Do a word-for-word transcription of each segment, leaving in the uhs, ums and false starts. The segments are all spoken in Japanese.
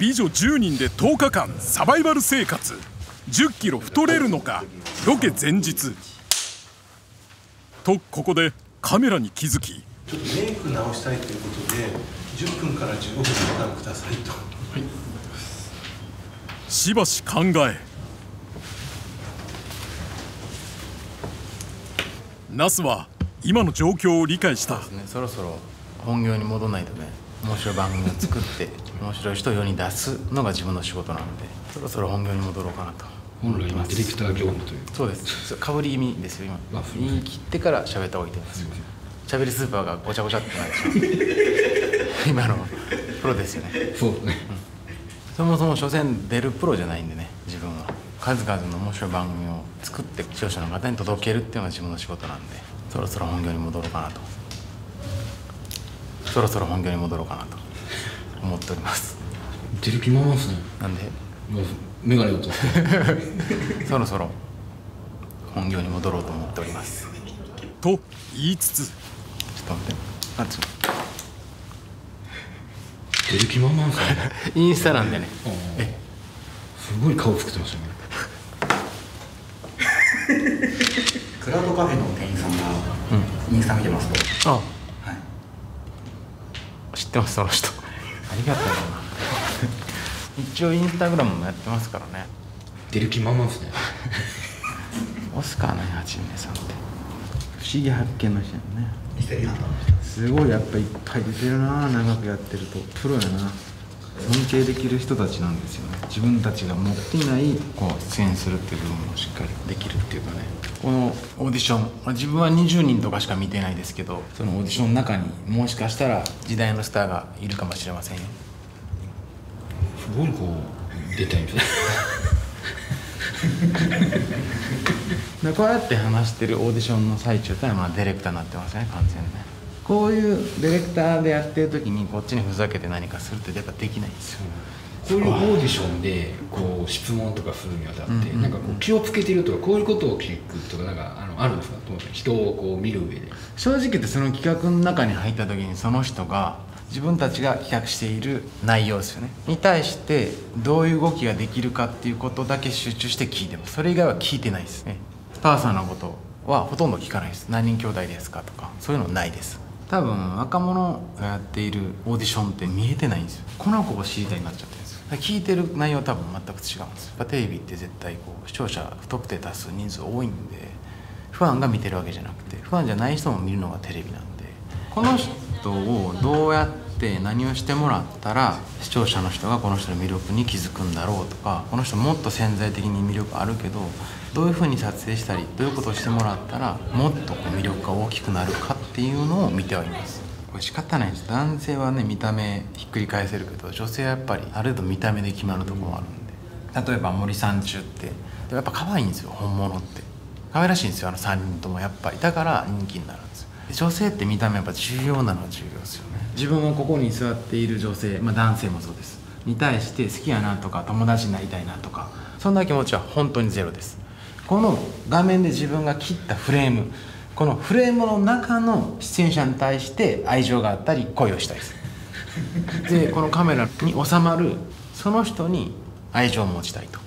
美女じゅうにんでとおかかんサバイバル生活。じゅっキロ太れるのか、ロケ前日とここでカメラに気づき、ちょっとメイク直したいということでじゅっぷんからじゅうごふん時間くださいと、はい、しばし考え、ナスは今の状況を理解した。そうですね、そろそろ本業に戻らないとね。面白い番組を作って面白い人を世に出すのが自分の仕事なので、そろそろ本業に戻ろうかなと。本来はディレクター業務という。そうです、かぶり気味ですよ今、まあ、言い切ってから喋った方がいいと思います。喋りスーパーがごちゃごちゃってないでしょ今のプロですよね。そうね、うん、そもそも所詮出るプロじゃないんでね、自分は数々の面白い番組を作って視聴者の方に届けるっていうのが自分の仕事なんで、そろそろ本業に戻ろうかなとそろそろ本業に戻ろうかなと思っております。出る気満々ですね。なんで眼鏡を取ってそろそろ本業に戻ろうと思っておりますと言いつつ、ちょっと待って、あっちょっと出る気満々ですねインスタなんでね、すごい顔作ってましたねクラウドカフェの店員さんがインスタ見てますと、うん、ああ、はい、知ってますその人ありがとう一応インスタグラムもやってますからね。出る気満々ですねオスカーのはちめいさんって不思議発見の人やね。すごいやっぱいっぱい出てるな、長くやってるとプロやな。尊敬できる人たちなんですよね。自分たちが持っていないこう出演するっていう部分もしっかりできるっていうかね。このオーディション、自分はにじゅうにんとかしか見てないですけど、そのオーディションの中にもしかしたら時代のスターがいるかもしれませんよ。すごいこう出たいんですよこうやって話してるオーディションの最中ってのはまあディレクターになってますね、完全にね。こういうディレクターでやってる時にこっちにふざけて何かするってやっぱできないんですよ。こういうオーディションでこう質問とかするにあたってなんかこう気をつけてるとかこういうことを聞くとかなんかあのあるんですか、人をこう見る上で。正直言ってその企画の中に入った時にその人が自分たちが企画している内容ですよねに対してどういう動きができるかっていうことだけ集中して聞いてます。それ以外は聞いてないですね。スターさんのことはほとんど聞かないです。何人兄弟ですかとかそういうのないです。多分若者がやっているオーディションって見えてないんですよ。この子を知りたいになっちゃってるんですよ。聞いてる内容多分全く違うんですよ。テレビって絶対こう視聴者不特定多数人数多いんで、ファンが見てるわけじゃなくてファンじゃない人も見るのがテレビなんで、この人をどうやって何をしてもらったら視聴者の人がこの人の魅力に気づくんだろうとか、この人もっと潜在的に魅力あるけどどういうふうに撮影したりどういうことをしてもらったらもっと魅力が大きくなるかっていうのを見てはいます。これ仕方ないんです。男性はね見た目ひっくり返せるけど女性はやっぱりある程度見た目で決まるところもあるんで、例えば森三中ってやっぱ可愛いんですよ。本物って可愛らしいんですよ、あのさんにんともやっぱり。だから人気になるんですよ。女性って見た目やっぱ重要なのは重要ですよね。自分もここに座っている女性、まあ、男性もそうですに対して好きやなとか友達になりたいなとかそんな気持ちは本当にゼロです。この画面で自分が切ったフレーム、このフレームの中の出演者に対して愛情があったり恋をしたいですでこのカメラに収まるその人に愛情を持ちたいと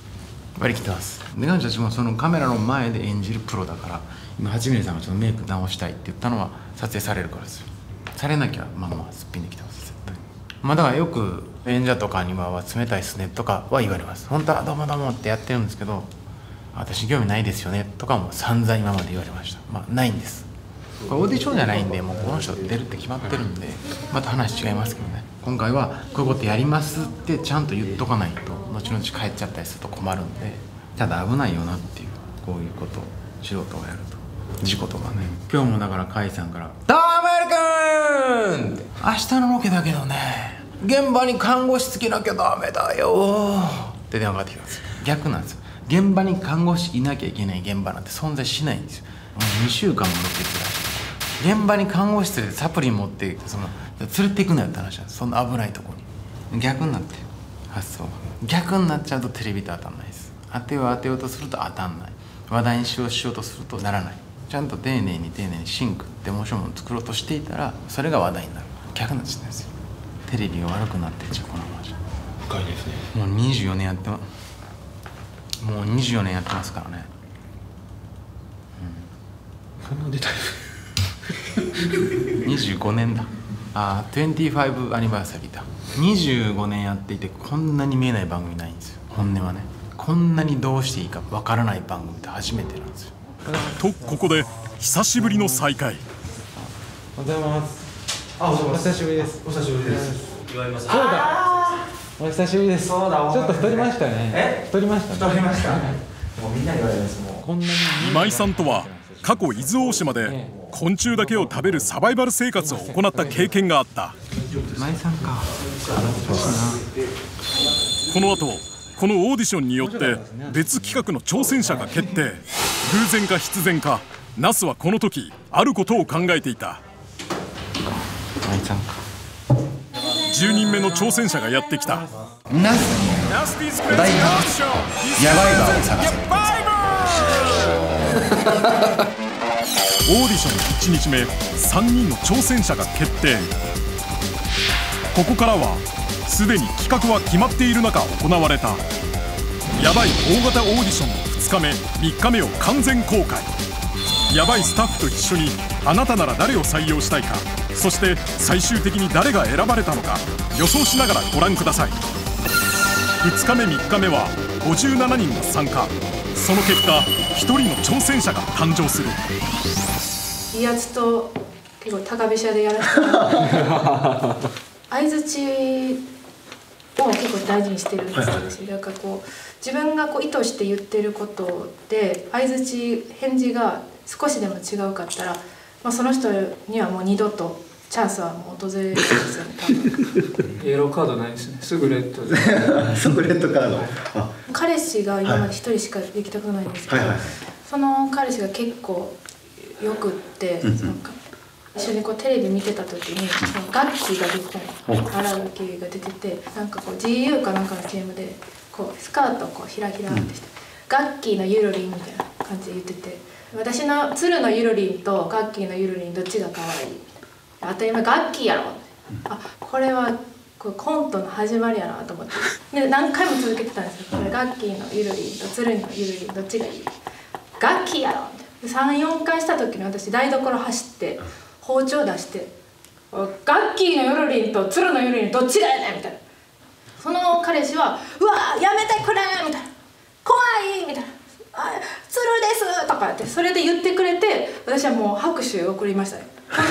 割り切ってます。で彼女たちもそのカメラの前で演じるプロだから、今はちめいさんがちょっとメイク直したいって言ったのは撮影されるからですよ。されなきゃまあまあすっぴんできてます絶対。まあだからよく演者とかには「冷たいっすね」とかは言われます。本当は「どうもどうも」ってやってるんですけど「私興味ないですよね」とかも散々今まで言われました。まあないんです。これオーディションじゃないんでもうこの人出るって決まってるんでまた話違いますけどね。今回はこういうことやりますってちゃんと言っとかないと後々帰っちゃったりすると困るんで、ただ危ないよなっていう、こういうことを素人がやると事故とかね。今日もだから甲斐さんから「どうもエル君！」って「明日のロケだけどね現場に看護師つけなきゃダメだよ」って電話がかかってきたんですよ。逆なんですよ。現場に看護師いなきゃいけない現場なんて存在しないんですよ。もうにしゅうかんもロケてらっしゃる現場に看護師でサプリ持ってその連れていくなよって話なんです。そんな危ないとこに逆になって発想が逆になっちゃうとテレビと当たんないです。当てよう当てようとすると当たんない、話題にしようしようとするとならない。ちゃんと丁寧に丁寧にシンクって面白いものを作ろうとしていたらそれが話題になる。逆になっちゃったんですよ。テレビが悪くなってっちゃうこのままじゃ。深いです。もうにじゅうよねんやってもうにじゅうよねんやってますからね。うん、そんな出たいにじゅうごねんだ。ああ、にじゅうごアニバーサリーだ。にじゅうごねんやっていて、こんなに見えない番組ないんですよ、本音はね。こんなにどうしていいかわからない番組って初めてなんですよ。とここで久しぶりの再会。おはようございます。あ、お久しぶりです。お久しぶりです。祝います。そうだ、お久しぶりです。そうだ、ちょっと太りましたね。え、太りました太りました。もうみんなに言われます。もうこんなに。今井さんとは過去伊豆大島で昆虫だけを食べるサバイバル生活を行った経験があった。今井さんか。この後このオーディションによって別企画の挑戦者が決定。偶然か必然か、ナスはこの時あることを考えていた。じゅうにんめの挑戦者がやってきた。ナスに大ヤバイバーを探せ。オーディションいちにちめ、さんにんの挑戦者が決定。ここからはすでに企画は決まっている中行われたヤバい大型オーディションのふつかめ、みっかめを完全公開。ヤバいスタッフと一緒に、あなたなら誰を採用したいか、そして最終的に誰が選ばれたのか予想しながらご覧ください。ふつかめみっかめはごじゅうななにんが参加。その結果ひとりの挑戦者が誕生する。威圧と結構高飛車でやらせてもらって相づちを結構大事にしてるんです私。なんかこう自分がこう意図して言ってることで相づち返事が少しでも違うかったら、まあ、その人にはもう二度とチャンスはもう訪れるんですよね多分。イエローカードないですね、すぐレッドですぐレッドカード。彼氏が今まで一人しかできたことないんですけど、その彼氏が結構よくって、うん、その一緒にこうテレビ見てた時にガッキーが出てた、荒木が出てて、なんかこう ジーユー かなんかの シーエム でこうスカートをこうひらひらってして、うん、ガッキーのゆるりんみたいな感じで言ってて、私の鶴のゆるりんとガッキーのゆるりんどっちが可愛い？当たり前ガッキーやろ、うん、あ、これはこれコントの始まりやなと思ってで何回も続けてたんですよ。これガッキーのゆるりんと鶴のゆるりんどっちがいい？ガッキーやろ。さんよんかいした時に私台所走って包丁出して「ガッキーのヨルリンと鶴のヨルリンどっちがやねん」みたいな。その彼氏は「うわーやめてくれ」みたいな「怖い」みたいな「あ、鶴です」とかってそれで言ってくれて、私はもう拍手を送りましたね。この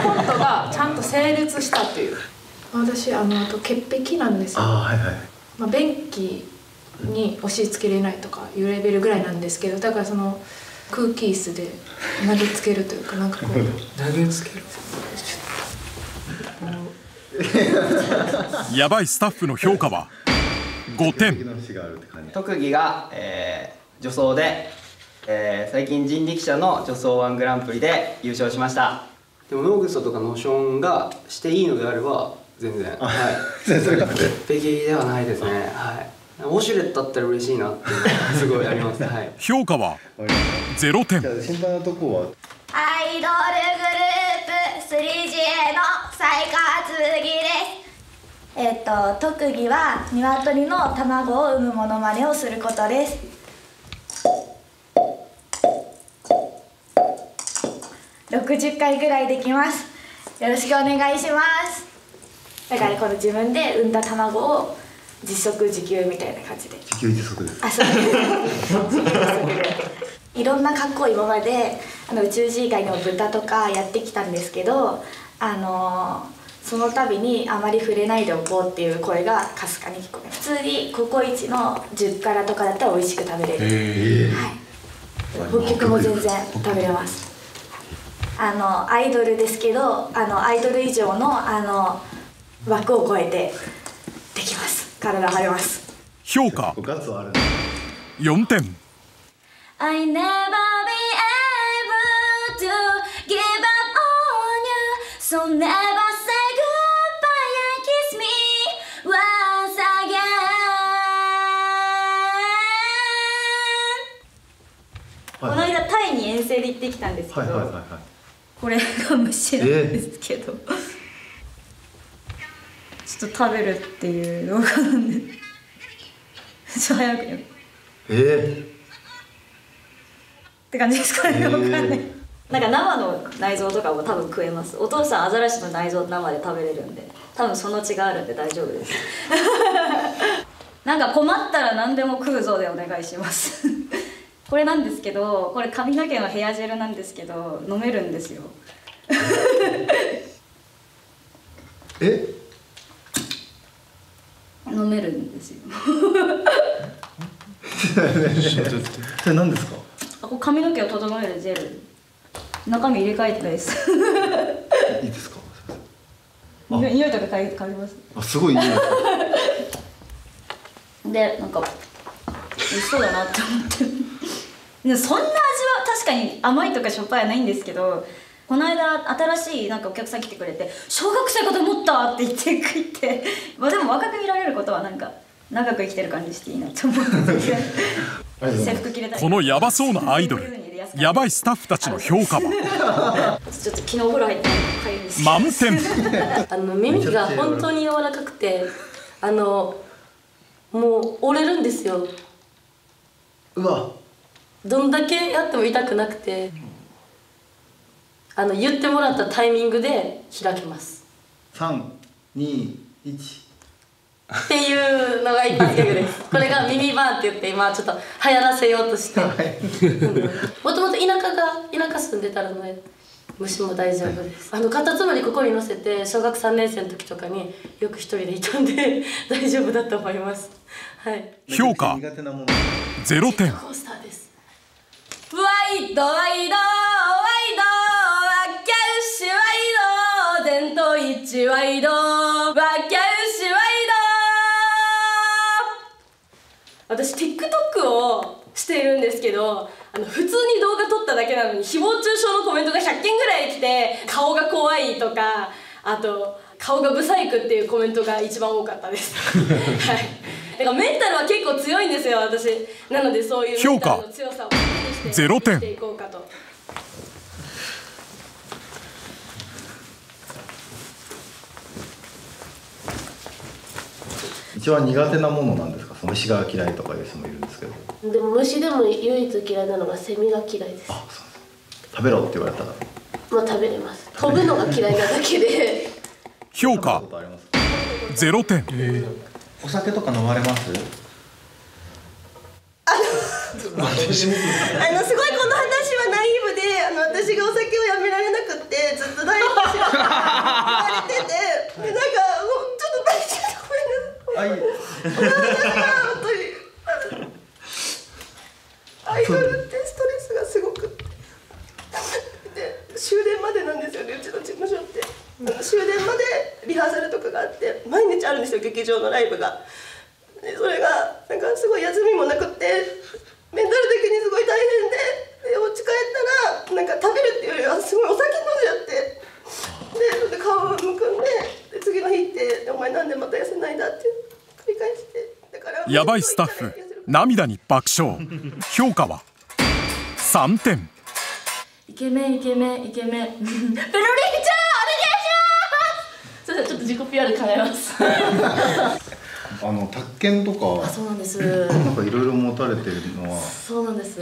コントがちゃんと成立したという。私あのあと潔癖なんですよ。あ、はいはい、まあ、便器に押し付けれないとかいうレベルぐらいなんですけど、だからその空気椅子で投げつけるというか、なんかこう投げつけるやばいスタッフの評価はごてん。特技が、えー、女装で、えー、最近人力車の女装ワングランプリで優勝しました。でもノーグソとかノーションがしていいのであれば全然、はい、全然完璧ではないですね。はい、ウォシュレットだったら嬉しいなってすごいあります。はい、評価はゼロてん。心配なとこはアイドルグループ スリージーエー の最下継ぎです。えっと特技は鶏の卵を産むモノマネをすることです。ろくじゅっかいぐらいできます。よろしくお願いします。だからこの自分で産んだ卵を実測自給みたいな感じで。自給自足です。あ、そうです。いろんな格好を今まであの宇宙人以外の豚とかやってきたんですけど、あのー、その度にあまり触れないでおこうっていう声がかすかに聞こえます。普通にココイチのじゅっ辛とかだったら美味しく食べれる。えー、はい。北極も全然食べれます。あのアイドルですけど、あのアイドル以上のあの枠を超えてできます。体張れます。評価よんてん。I never be able to give up on you, so never say goodbye and kiss me once again。 この間タイに遠征で行ってきたんですけど、これが虫なんですけど、えーちょっと食べるっていう動画なんで早くにえー、って感じですかね、えー、分かんない。なんか生の内臓とかも多分食えます。お父さんアザラシの内臓生で食べれるんで、多分その血があるんで大丈夫ですなんか困ったら何でも食うぞでお願いしますこれなんですけど、これ髪の毛のヘアジェルなんですけど飲めるんですよえ飲めるんですよそれ何ですか？あ、こう髪の毛を整えるジェル、中身入れ替えてないですいいですか？匂いとか変えます。あ、すごい匂いで、なんか美味しそうだなって思ってで、そんな味は確かに甘いとかしょっぱいはないんですけど、この間新しいなんかお客さん来てくれて「小学生かと思った!」って言って食いてまあでも若く見られることはなんか長く生きてる感じしていいなと思って制服着れたり、このヤバそうなアイドルヤバいスタッフたちの評価はちょっと昨日お風呂入って満点あの耳が本当に柔らかくて、あのもう折れるんですよ。うわ、どんだけやっても痛くなくて、あの言ってもらったタイミングで開けます。さん、に、いちっていうのが一発ギャグですこれが耳バーンって言って、今ちょっと流行らせようとしてもともと田舎が田舎住んでたので虫も大丈夫です。あのカタツムリここに乗せて小学さんねんせいの時とかによく一人でいたんで大丈夫だと思います、はい、評価ゼロてん。コースターです。ワイドワイド一ワイドわきゃうしワイド。私 ティックトック をしているんですけど、あの普通に動画撮っただけなのに誹謗中傷のコメントがひゃっけんぐらい来て、顔が怖いとか、あと顔がブサイクっていうコメントが一番多かったですはい。だからメンタルは結構強いんですよ私。なのでそういうメンタルの強さをゼロてんしていこうかと。一番苦手なものなんですか？虫が嫌いとかいう人もいるんですけど。でも虫でも唯一嫌いなのがセミが嫌いです。あ、そうそう。食べろって言われたら。まあ食べれます。飛ぶのが嫌いなだけで。評価ゼロてん。えー、お酒とか飲まれます？あの、あのすごいこの話はナイーブで、あの私がお酒をやめられなくってずっとダイエットしろって言われてて、でなんか。アイドルってストレスがすごくて終電までなんですよね、うちの事務所って。終電までリハーサルとかがあって毎日あるんですよ、劇場のライブが。それがなんかすごい休みもなくってメンタル的にすごい大変で、お家帰ったらなんか食べるっていうよりはすごいお酒飲んじゃって。で顔をむくんで、で次の日って「お前なんでまた痩せないんだ」って繰り返して、だからやばいスタッフ涙に爆笑評価はさんてん。イケメンイケメンイケメンペロリーちゃんお願いします。そうですね、ちょっと自己 ピーアール 考えますあの宅建とか、そうなんです。なんかいろいろ持たれてるのは、そうなんです。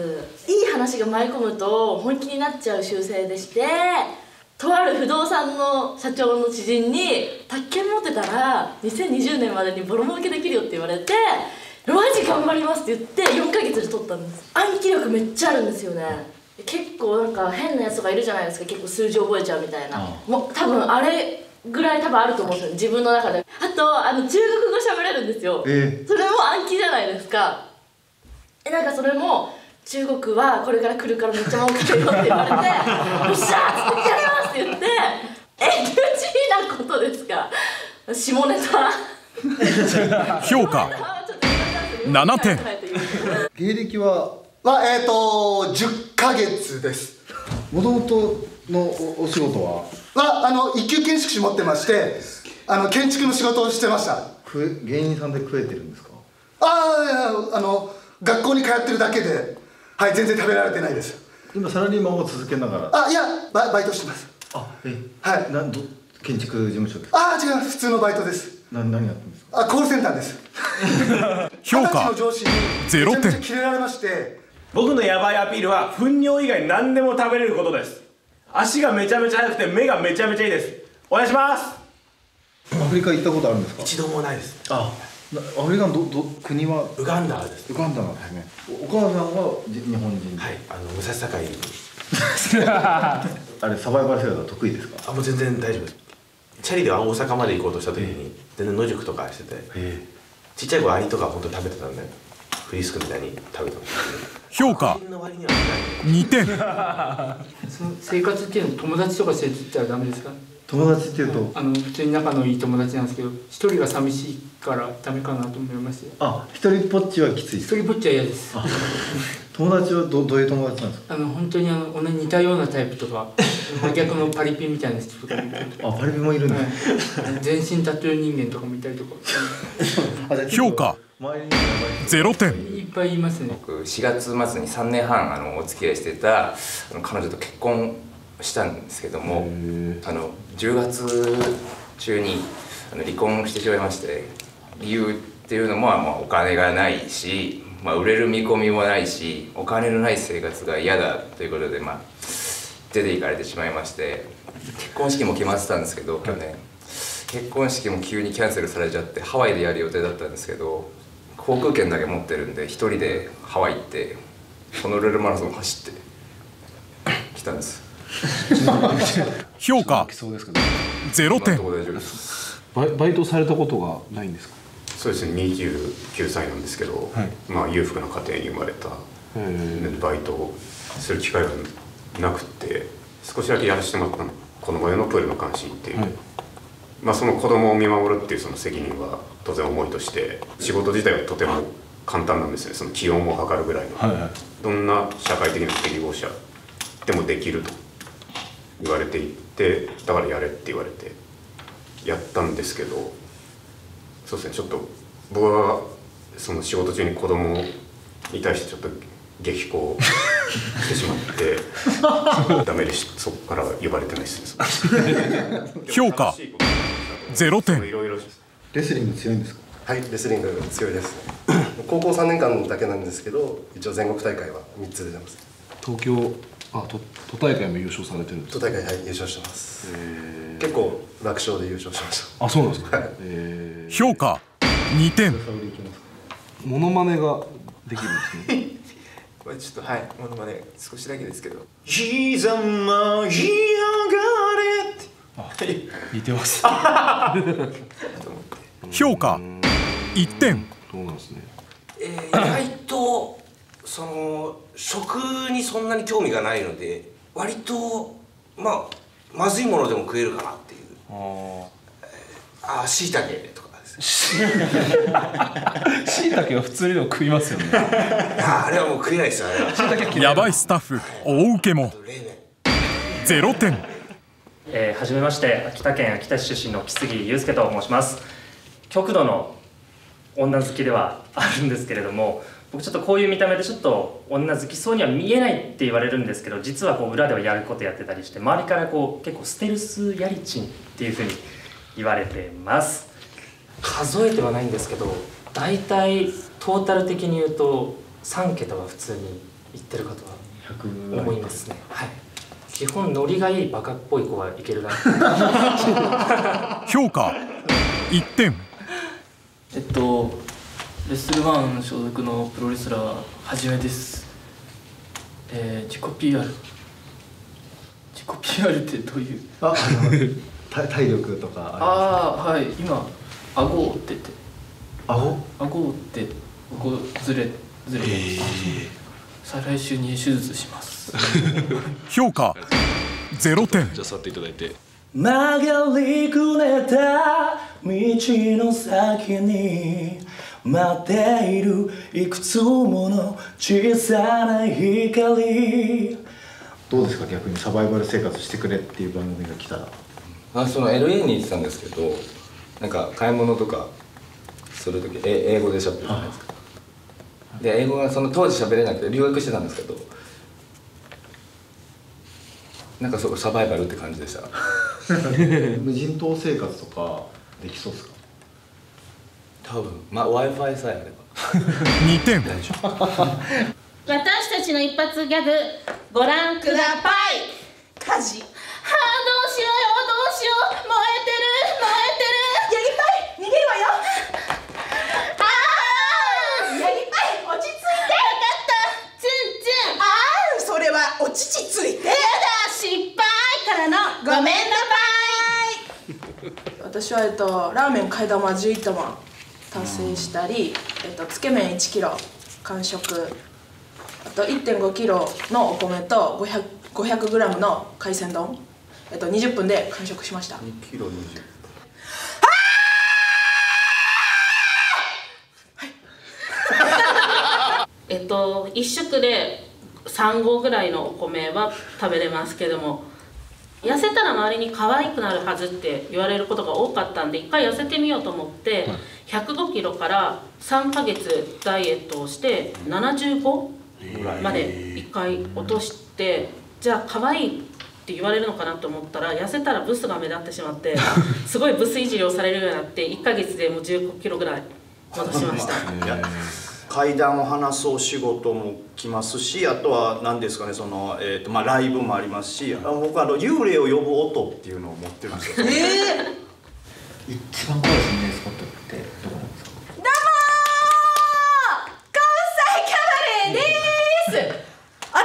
いい話が舞い込むと本気になっちゃう習性でして、とある不動産の社長の知人に宅建持ってたらにせんにじゅうねんまでにボロ儲けできるよって言われて、マジ頑張りますって言ってよんかげつで取ったんです。暗記力めっちゃあるんですよね。結構なんか変なやつとかいるじゃないですか、結構数字覚えちゃうみたいな。もう多分あれぐらい多分あると思うんですよ自分の中で。あとあの中国語喋れるんですよ、えー、それも暗記じゃないですか。えなんかそれも中国はこれから来るからめっちゃ儲けてるよって言われてよっしゃーってやりますって言って、エッチなことですか下ネタ評価ななてん。芸歴ははえっとじゅっかげつです。もともとの お, お仕事ははあの一級建築士持ってまして、あの建築の仕事をしてました。芸人さんで食えてるんですか？ああ、あの学校に通ってるだけで、はい、全然食べられてないです。今サラリーマンを続けながら。あ、いや、バイ、バイトしてます。あ、え、はい、なんど、建築事務所ですか？あ、違う、普通のバイトです。な、何やってるんですか？あ、コールセンターです。評価ゼロてん。僕のヤバいアピールは糞尿以外何でも食べれることです。足がめちゃめちゃ速くて目がめちゃめちゃいいです。お願いします。アフリカ行ったことあるんですか？一度もないです。ああ、アフリカのどど国は？ウガンダです。ウガンダなんですね。お母さんは日本人？はい、あの武蔵境に。あれサバイバルセールは得意ですか？あ、もう全然大丈夫です。チャリで大阪まで行こうとした時に全然野宿とかしてて、ちっちゃい子アリとか本当に食べてたんで、フリスクみたいに食べてました。評価にてん。その生活っていうの、友達とかしてちゃダメですか？友達っていうと、あの普通に仲のいい友達なんですけど、一人が寂しいからダメかなと思いまして。あ、一人ぽっちはきつい？一人ぽっちは嫌です。友達はどどういう友達なんですか？あの本当にあの同じ似たようなタイプとか、真逆のパリピみたいな人とか。あ、パリピもいるんだ。全身タトゥー人間とかもいたりとか。評価ゼロてん。いっぱいいますね。僕しがつまつにさんねんはんあのお付き合いしてた彼女と結婚したんですけども、あのじゅうがつちゅうにあの離婚してしまいまして、理由っていうのも、まあ、お金がないし、まあ、売れる見込みもないし、お金のない生活が嫌だということで、まあ、出て行かれてしまいまして、結婚式も決まってたんですけど、去年結婚式も急にキャンセルされちゃって、ハワイでやる予定だったんですけど、航空券だけ持ってるんで、一人でハワイ行ってホノルルマラソン走って来たんです。評価ゼロてん。バイ、バイトされたことがないんですか？そうですね、にじゅうきゅうさいなんですけど、はい、まあ裕福な家庭に生まれた、バイトをする機会がなくて、少しだけやらせてもらったの、この前のプールの監視っていう、はい、まあその子供を見守るっていうその責任は当然重いとして、仕事自体はとても簡単なんですね。その気温を測るぐらいの、はいはい、どんな社会的な適合者でもできると言われていて、だからやれって言われてやったんですけど、そうですね、ちょっと僕はその仕事中に子供に対してちょっと激高してしまってダメでし、そこから呼ばれてないです。評価ゼロてん。レスリング強いんですか？はい、レスリング強いですね。高校さんねんかんだけなんですけど、一応全国大会はみっつ出てます。東京、あ、都大会も優勝されてるんですか？都大会、はい、優勝してます。結構楽勝で優勝しました。あ、そうなんですか。はい。評価にてん。モノマネができるんですね。これちょっと、はい、モノマネ少しだけですけど、ひざまひあがれって似てます。評価いってん。そうなんですね。えー、意外とその食にそんなに興味がないので、割とまあまずいものでも食えるかなっていう。ああ、しいたけとかです。しいたけは普通にでも食いますよね。あれはもう食えないですよ。やばいスタッフ大受けもゼロてん。えー、はじめまして、秋田県秋田市出身の木杉祐介と申します。極度の女好きではあるんですけれども、僕ちょっとこういう見た目でちょっと女好きそうには見えないって言われるんですけど、実はこう裏ではやることやってたりして、周りからこう結構ステルスヤリチンっていうふうに言われてます。数えてはないんですけど、大体トータル的に言うとさんけたは普通にいってるかとは思いますね。はい、基本ノリがいいバカっぽい子はいけるな。評価いってん。えっとレスルワン所属のプロレスラーはじめです、えー、自己 ピーアール 自己 ピーアール ってどういう？あ、あの体力とかありますか？あ、はい、今顎を折ってて、顎顎を折ってここずれずれて、えー、再来週に手術します。評価ゼロてん。じゃあ座っていただいて。曲がりくねた道の先に待っているいくつもの小さな光。どうですか、逆にサバイバル生活してくれっていう番組が来たら。あ、その エルエー に行ってたんですけど、なんか買い物とかする時英語で喋るじゃないですか。で英語がその当時喋れなくて留学してたんですけど、なんかそこサバイバルって感じでした。無人島生活とかできそうですか？多分、まあ Wi-Fi さえあればにてん大丈夫私たちの一発ギャグご覧ください。火事、はあ、どうしようどうしよう、燃えてる燃えてる、やりっぱい逃げるわよ、ああやりっぱい落ち着いて、わかったツンツン、ああそれはおちちついて、やだ失敗からのごめんなさい私はえっとラーメン替え玉じゅういちたま達成したり、えっとつけ麺いちキロ完食、あと いってんごキロのお米とごひゃくグラムの海鮮丼、えっとにじゅっぷんで完食しました。にキロにじゅっぷん、はいえっといっ食でさんごうぐらいのお米は食べれますけども、痩せたら周りに可愛くなるはずって言われることが多かったんで、一回痩せてみようと思ってひゃくごキロからさんかげつダイエットをしてななじゅうごまで一回落として、じゃあ可愛いって言われるのかなと思ったら、痩せたらブスが目立ってしまってすごいブスいじりをされるようになっていっかげつでもうじゅうごキロぐらい戻しました階段を話すお仕事も来ますし、あとは何ですかね、その、えーとまあ、ライブもありますし、あの僕はあの幽霊を呼ぶ音っていうのを持ってるんですよ。えー、一番怖い心霊スポットってどこなんですか？どうも関西キャバレーです。私の名前は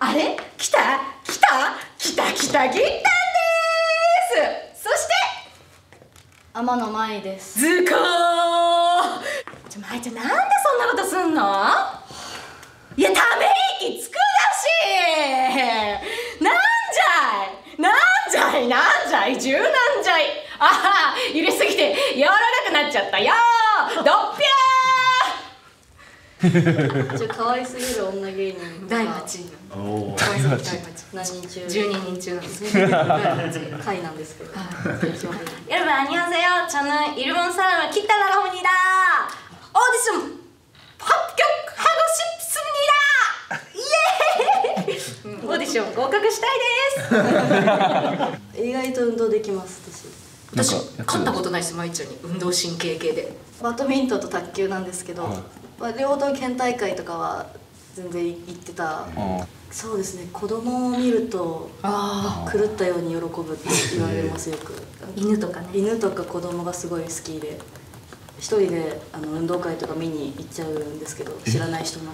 あれ来た来た来た来た銀丹です。そして天野舞です。ずこー舞ちゃん、なんでそんなことすんの？いや、ため息つくだし、なんじゃいなんじゃいなんじゃい柔軟じゃい、ああ揺れすぎて柔らかくなっちゃったよー、どっぴゃーちょ、可愛すぎる女芸人だいはちいなの。だいはちい何人中？じゅうににん中なんですね。だいはちいなんですけど、やるばあにはせよチャンネルイルモンサラムキッタラホニーだーオーディション発表はごしゅっぷんにだイエーイオーディション合格したいです意外と運動できます。私私勝ったことないです。まいちゃんに運動神経系でバドミントンと卓球なんですけど、はい、両道県大会とかは全然行ってた、うん、そうですね。子供を見ると狂ったように喜ぶって言われますよく犬とかね、犬とか子供がすごい好きで一人であの運動会とか見に行っちゃうんですけど、知らない人も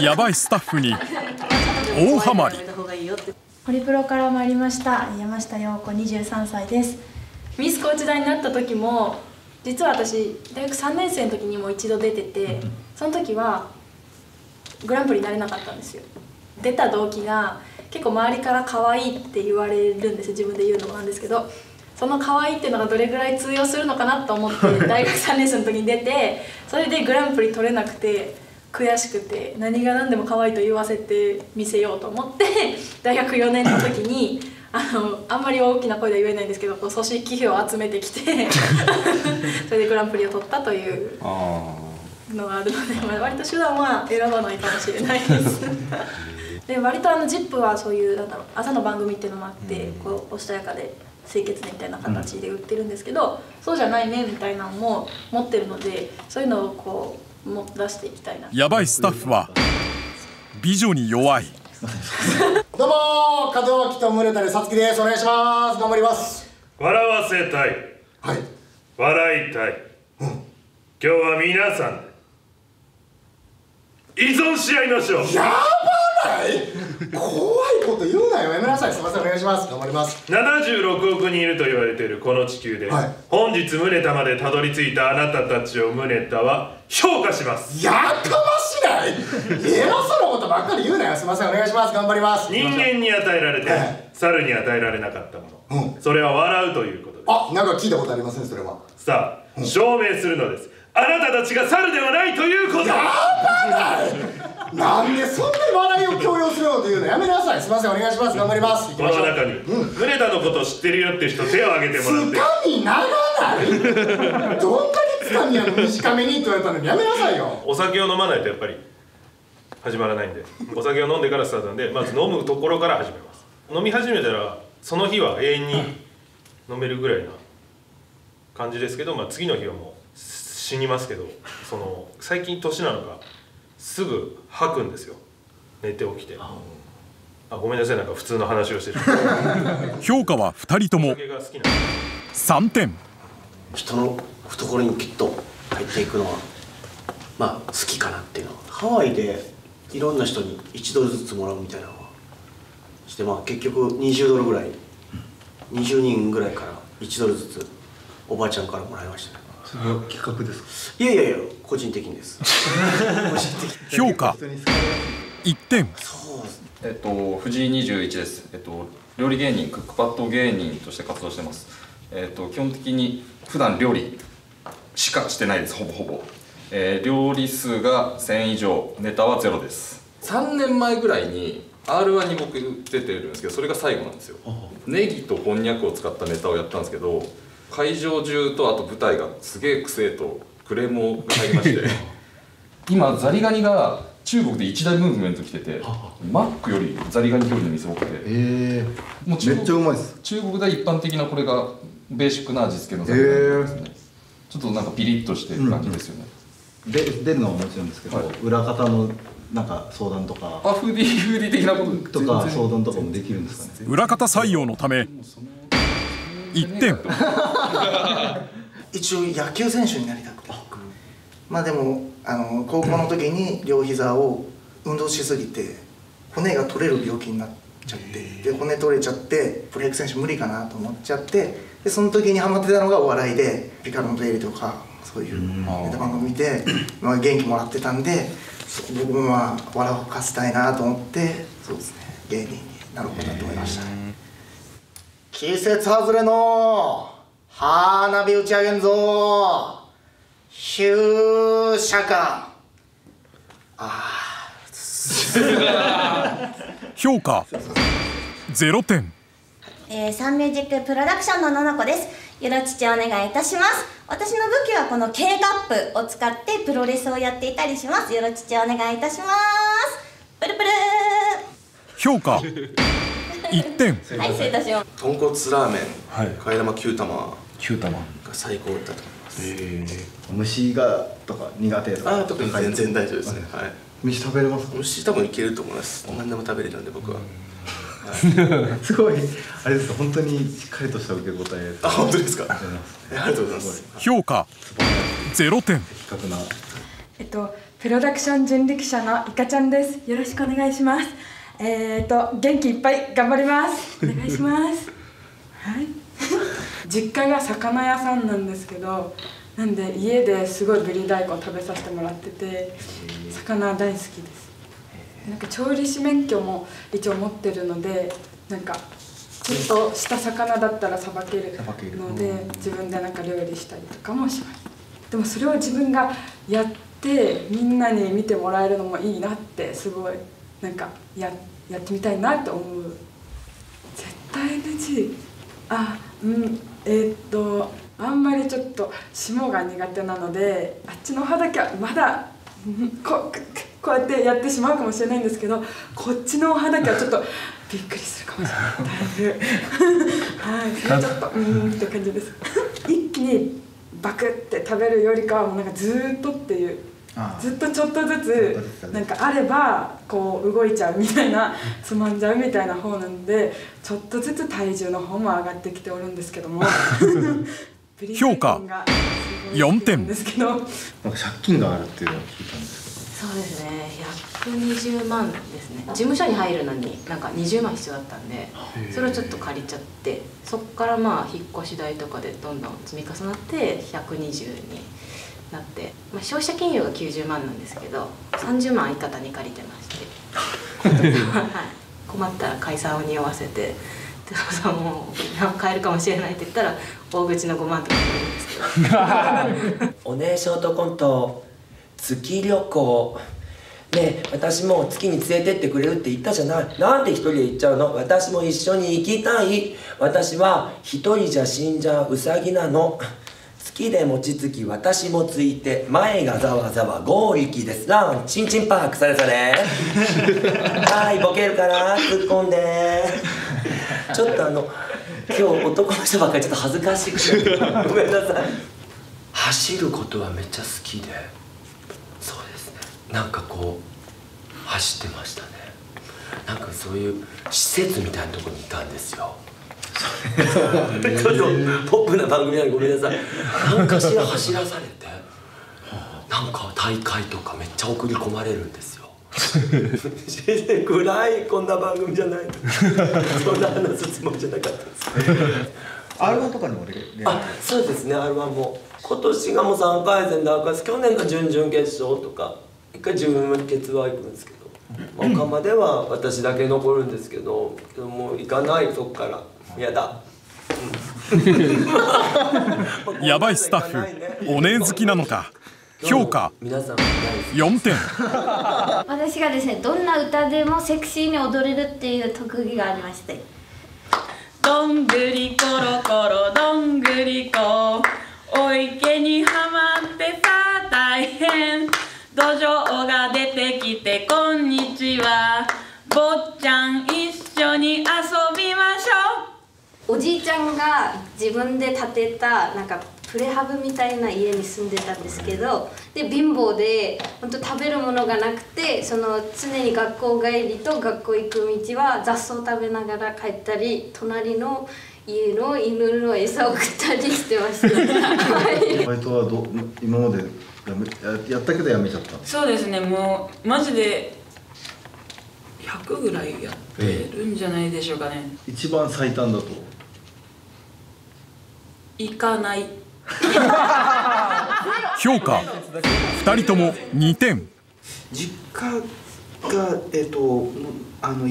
やばいスタッフに大ハマり。ホリプロから参りました山下陽子にじゅうさんさいです。ミスコーチ大になった時も、実は私大学さんねんせいの時にも一度出てて、その時はグランプリになれなかったんですよ。出た動機が結構周りから可愛いって言われるんですよ、自分で言うのもなんですけど、その可愛いっていうのがどれぐらい通用するのかなと思って大学さんねんせいの時に出て、それでグランプリ取れなくて悔しくて、何が何でも可愛いと言わせてみせようと思って、大学よねんの時に あのあんまり大きな声では言えないんですけど、こう組織費を集めてきてそれでグランプリを取ったというのがあるので、割と手段は選ばないかもしれないですで割とあの ZIP はそういうなんだろう朝の番組っていうのもあって、こうおしとやかで清潔みたいな形で売ってるんですけど、うん、そうじゃないねみたいなのも持ってるので、そういうのをこうも出していきたいな。やばいスタッフは美女に弱いどうもー門脇と村谷さつきです。お願いします。頑張ります。笑わせたい、はい、笑いたい、うん、今日は皆さん依存し合いましょう。やばない怖いこと言うなよ。やめなさい。すみません。お願いします。頑張ります。ななじゅうろくおくにんいると言われているこの地球で、はい、本日宗田までたどり着いたあなたたちを宗田は評価します。やかましない。偉そうなことばっかり言うなよ。すみません。お願いします。頑張ります。人間に与えられて、はい、猿に与えられなかったもの。うん、それは笑うということです。あ、なんか聞いたことありません、ね、それは。さあ、うん、証明するのです。あなたたちが猿ではないということ。やばない。なんでそんなに笑いを強要するのというのやめなさい。すみません。お願いします。頑張ります。この中にグレタのこと知ってるよって人手を挙げてもらって。つかみならない。どんだけつかみやの短めにって言われたのにやめなさいよ。お酒を飲まないとやっぱり始まらないんで、お酒を飲んでからスタートなんで、まず飲むところから始めます。飲み始めたらその日は永遠に飲めるぐらいな。感じですけど、まあ、次の日はもう死にますけど、その最近年なのかすぐ吐くんですよ、寝て起きて。あ、ごめんなさい、なんか普通の話をしてる。評価はふたりともさんてん。人の懐にきっと入っていくのはまあ好きかなっていうのは、ハワイでいろんな人にいちドルずつもらうみたいなのはして、まあ結局にじゅうドルぐらい、にじゅうにんぐらいからいちドルずつおばあちゃんからもらいましたね。それは企画ですか？いやいやいや、個人的にです。評価いってん。そうですね、えっと、藤井にじゅういちです、えっと、料理芸人、クックパッド芸人として活動してます、えっと、基本的に普段料理しかしてないです、ほぼほぼ、えー、料理数がせん以上、ネタはゼロです。さんねんまえぐらいに アールワン に僕出てるんですけど、それが最後なんですよ。ネギとこんにゃくを使ったネタをやったんですけど、会場中とあと舞台がすげえくせえとクレームが入りまして今ザリガニが中国で一大ムーブメント来てて、マックよりザリガニ料理の店多くて、えー、もうめっちゃうまいです。中国では一般的なこれがベーシックな味付けのザリガニですね、えー、ちょっとなんかピリッとしてる感じですよね、うん、で出るのはもちろんですけど、はい、裏方のなんか相談とかアフディフディ的なこととか相談とかもできるんですかね。裏方採用のためいってん。一応野球選手になりたくて、まあでもあの高校の時に両膝を運動しすぎて骨が取れる病気になっちゃって、で骨取れちゃってプロ野球選手無理かなと思っちゃって、でその時にハマってたのがお笑いで、ピカルの出入りとかそういうネタ番組見て、まあ、元気もらってたんで、僕もまあ笑をかせたいなと思って、そうですね、芸人になることだと思いましたね。季節外れの花火打ち上げんぞー、勇者か。ああ。評価ゼロてん。えー、サンミュージックプロダクションのののこです。よろちちお願いいたします。私の武器はこの K カップを使ってプロレスをやっていたりします。よろちちお願いいたします。プルプル。評価いってん。はい、失礼いたします。豚骨ラーメン、替え玉きゅう玉、きゅう玉が最高だと思います。ええ。虫がとか苦手とか、あ、特に全然大丈夫ですね。はい。虫食べれますか？虫多分いけると思います。何でも食べれるんで僕は。すごいあれですか、本当にしっかりとした受け答え。あ、本当ですか。ありがとうございます。評価ゼロてん。的確な。えっとプロダクション人力車のいかちゃんです。よろしくお願いします。えっと元気いっぱい頑張ります。お願いします。はい。実家が魚屋さんなんですけど。なんで家ですごいぶり大根食べさせてもらってて、魚大好きです。なんか調理師免許も一応持ってるので、なんかちょっとした魚だったらさばけるので、自分でなんか料理したりとかもします。でもそれを自分がやってみんなに見てもらえるのもいいなって、すごいなんか や, やってみたいなと思う。絶対 エヌジー、 あ、うん、えー、っとあんまりちょっと霜が苦手なので、あっちの歯だけはまだこ, こうやってやってしまうかもしれないんですけど、こっちの歯だけはちょっとびっくりするかもしれない。だいぶはい、ちょっとうんって感じです。一気にバクって食べるよりかは、もうなんかずーっとっていう、ずっとちょっとずつなんかあればこう動いちゃうみたいな、つまんじゃうみたいな方なんで、ちょっとずつ体重の方も上がってきておるんですけども。評価よんてんですけど、なんか借金があるっていうのを聞いたんですけど。そうですね、ひゃくにじゅうまんですね。事務所に入るのになんかにじゅうまん必要だったんで、それをちょっと借りちゃって、そっからまあ引っ越し代とかでどんどん積み重なってひゃくにじゅうになって、まあ、消費者金融がきゅうじゅうまんなんですけど、さんじゅうまん相方に借りてまして困ったら解散を匂わせて。もう買えるかもしれないって言ったら大口のごまんとか言うんですけどおねえショートコント、月旅行ねえ、私も月に連れてってくれるって言ったじゃない、なんで一人で行っちゃうの、私も一緒に行きたい、私は一人じゃ死んじゃうウサギなの、月で餅つき私もついて、前がざわざわ合力です、ランチンチンパークされされはい、ボケるから突っ込んでちょっとあの今日男の人ばっかりちょっと恥ずかしくてごめんなさい。走ることはめっちゃ好きで、そうですね、なんかこう走ってましたね。なんかそういう施設みたいなところにいたんですよちょっとポップな番組なのでごめんなさい。何かしら走らされて、なんか大会とかめっちゃ送り込まれるんですよ暗いこんな番組じゃないそんな話すつもりじゃなかったですアールワン とかにも出る、ね、あ、そうですね、 アールワン も今年がもうさんかい戦で赤です。去年が準々決勝とかいっかい準決は行くんですけど、岡間では私だけ残るんですけど、もう行かない、そっからやだやばいスタッフ、おねえ好きなのか評価よんてん。私がですね、どんな歌でもセクシーに踊れるっていう特技がありまして、どんぐりころころどんぐりこ、お池にはまってさ大変、土壌が出てきてこんにちは、坊ちゃん一緒に遊びましょう。おじいちゃんが自分で建てたなんかプレハブみたいな家に住んでたんですけど、で貧乏で本当食べるものがなくて、その常に学校帰りと学校行く道は雑草食べながら帰ったり、隣の家の犬の餌を食ったりしてましたバイトはど今までやったけどやめちゃった。そうですね、もうマジでひゃくぐらいやってるんじゃないでしょうかね、ええ、一番最短だと行かない評価ふたりともにてん。実家が、えー、とあの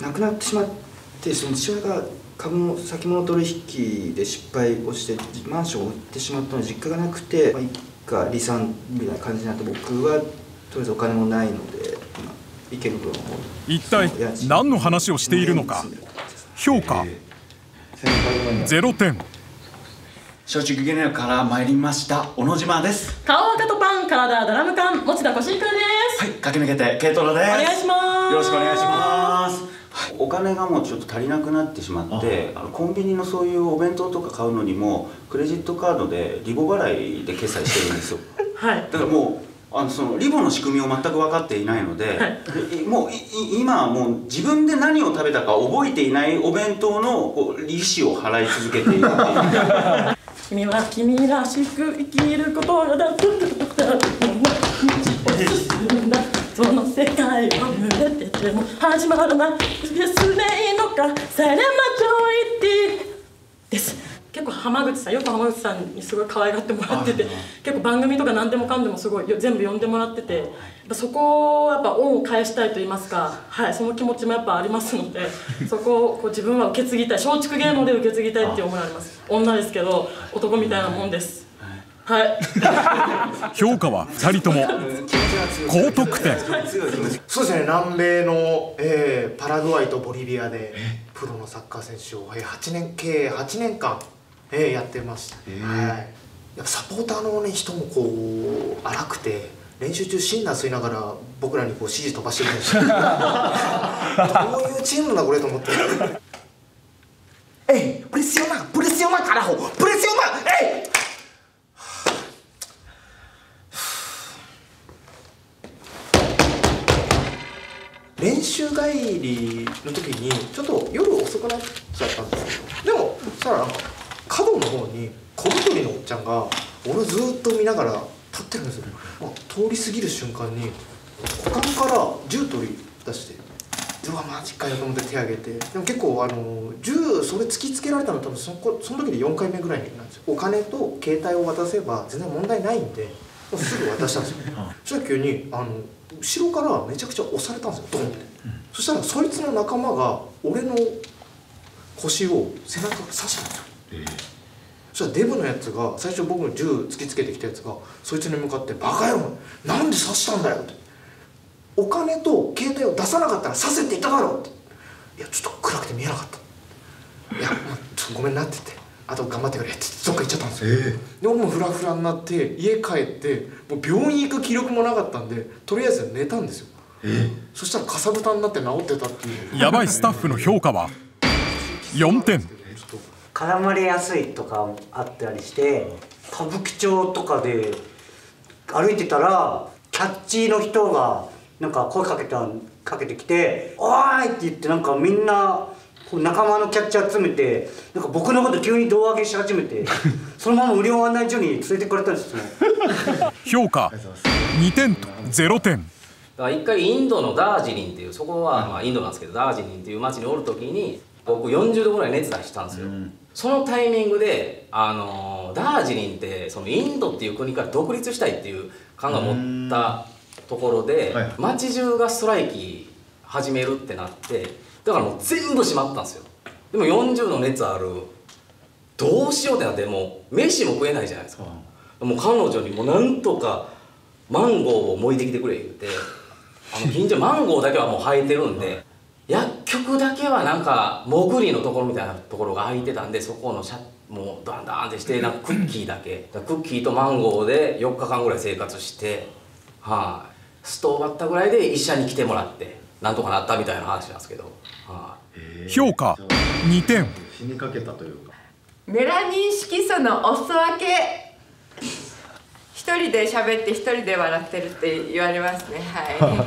亡くなってしまって、その父親が株の先物取引で失敗をしてマンションを売ってしまったので実家がなくて、まあ、一家離散みたいな感じになって、僕はとりあえずお金もないので、まあ、池袋の方に一体何の話をしているのか評価ゼロてん。小中学年から参りました小野島です。顔赤とパン体ドラム缶持田腰井くんです。はい、駆け抜けてケイトラです。お願いします。よろしくお願いします。お金がもうちょっと足りなくなってしまって、あのコンビニのそういうお弁当とか買うのにもクレジットカードでリボ払いで決済してるんですよはい、だからもうあのそのリボの仕組みを全く分かっていないので、はい、もうい今はもう自分で何を食べたか覚えていないお弁当のこう利子を払い続けているっていう君は君らしく生きることをだとその世界を濡れてても始まらないですねいいのかサイレンマジョイティです。結構浜口さん、よく浜口さんにすごい可愛がってもらってて、結構番組とか何でもかんでもすごい全部呼んでもらってて、そこをやっぱ恩を返したいと言いますか、はい、その気持ちもやっぱありますのでそこをこう自分は受け継ぎたい、松竹芸能で受け継ぎたいっていう思いがあります。女ですけど男みたいなもんです。はい評価はふたりとも高得点。そうですね、南米の、えー、パラグアイとボリビアでプロのサッカー選手を、えー、はちねん計はちねんかんえー、やってました、えーはい、やっぱサポーターの、ね、人もこう荒くて、練習中シンナー吸いながら僕らにこう指示飛ばしてるんですよどういうチームだこれと思ってえいプレシオナプレシオナカラホプレシオナえい練習帰りの時にちょっと夜遅くなっちゃったんですけど、でもそしたらなんか角の方に小太りのおっちゃんが俺をずっと見ながら立ってるんですよ。通り過ぎる瞬間に股間から銃取り出して「うわマジかよ」と思って手上げて、でも結構あの銃それ突きつけられたの多分そこその時でよんかいめぐらいになんですよ。お金と携帯を渡せば全然問題ないんで、もうすぐ渡したんですよそしたら急にあの後ろからめちゃくちゃ押されたんですよ、ドンって、うん、そしたらそいつの仲間が俺の腰を背中から刺したんですよ、えー、そしたらデブのやつが最初僕の銃突きつけてきたやつがそいつに向かって「バカ野郎なんで刺したんだよ」って「お金と携帯を出さなかったら刺せって言っただろ」って「いやちょっと暗くて見えなかった」「いやちょっとごめんな」って言って。あと頑張ってくれってどっか行っちゃったんですよ、えー、でもうフラフラになって家帰ってもう病院行く気力もなかったんでとりあえず寝たんですよ、えー、そしたらかさぶたになって治ってたっていう。やばいスタッフの評価はよんてん。ちょっと絡まれやすいとかあったりして、歌舞伎町とかで歩いてたらキャッチーの人がなんか声かけたかけてきて「おーい!」って言って、なんかみんな仲間のキャッチ集めて、なんか僕のこと急に胴上げし始めてそのまま無料案内所に連れてくれたんですよ評価にてんとゼロてん。一回インドのダージリンっていう、そこはまあインドなんですけど、ダージリンっていう町におる時に僕よんじゅうどぐらい熱出したんですよ、うん、そのタイミングであのダージリンってそのインドっていう国から独立したいっていう感が持ったところで、はい、町中がストライキ始めるってなって、だからもう全部閉まったんですよ。でもよんじゅうど熱ある、どうしようってなって、もう飯も食えないじゃないですか、うん、もう彼女にもなんとかマンゴーをもいできてくれ言って、あの近所マンゴーだけはもう生えてるんで、薬局だけはなんかもぐりのところみたいなところが空いてたんで、そこのシャもうダンダンってして、なんかクッキーだけだクッキーとマンゴーでよっかかんぐらい生活して、はい、スト終わったぐらいで医者に来てもらってなんとかなったみたいな話なんですけど、はい、評価にてん。死にかけたというか、メラニン色素のお裾分け。一人で喋って一人で笑ってるって言われますね。は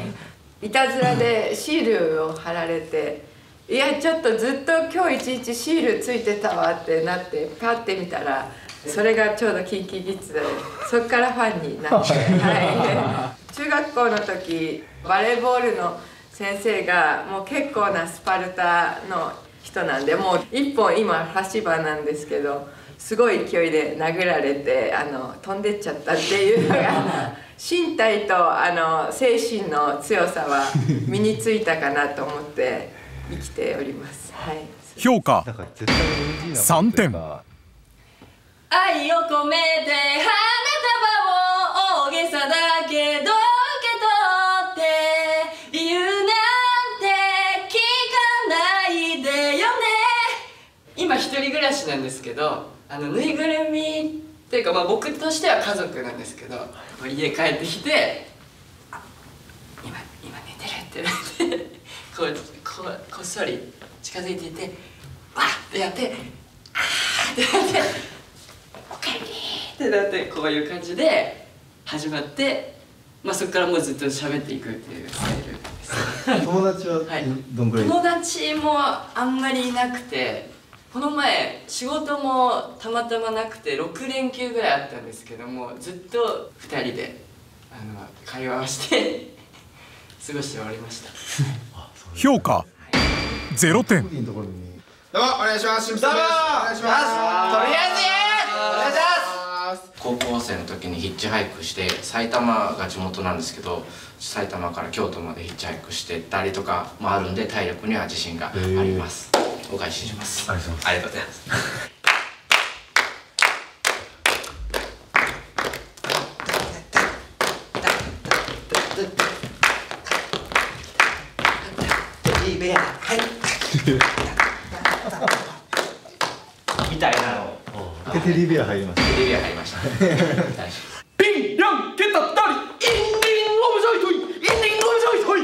い。いたずらでシールを貼られて、いやちょっとずっと今日一日シールついてたわってなってパッて見たら、それがちょうどキンキキッズで、そっからファンになって、はい、中学校の時バレーボールの先生がもう結構なスパルタの人なんで、もう一本今フラシバなんですけど。すごい勢いで殴られてあの飛んでっちゃったっていうのが身体とあの精神の強さは身についたかなと思って生きております。はい、評価さんてん。愛を込めて花束を大げさだけど受け取って理由なんて聞かないでよね。今一人暮らしなんですけど。あのぬいぐるみっていうか、まあ、僕としては家族なんですけど、家帰ってきて「あ今今寝てる」ってなってこうこうこっそり近づいていて「わっ!」ってやって「あー!」ってなって「おかえり!」ってなって、こういう感じで始まって、まあ、そこからもうずっと喋っていくっていうスタイルです友達はどんぐらい、はい、友達もあんまりいなくて。この前仕事もたまたまなくてろくれんきゅうぐらいあったんですけども、ずっとふたりであの会話をして過ごしておりました評価ゼロてん。どうもお願いします。どうもお願いします。とりあえず高校生の時にヒッチハイクして、埼玉が地元なんですけど、埼玉から京都までヒッチハイクしてたりとかもあるんで、体力には自信があります。お返しします。ありがとうございます。みたいなのを。テリビア入りました。テリビア入りました。ピンヤンケタダリインディンオブジョイトイ。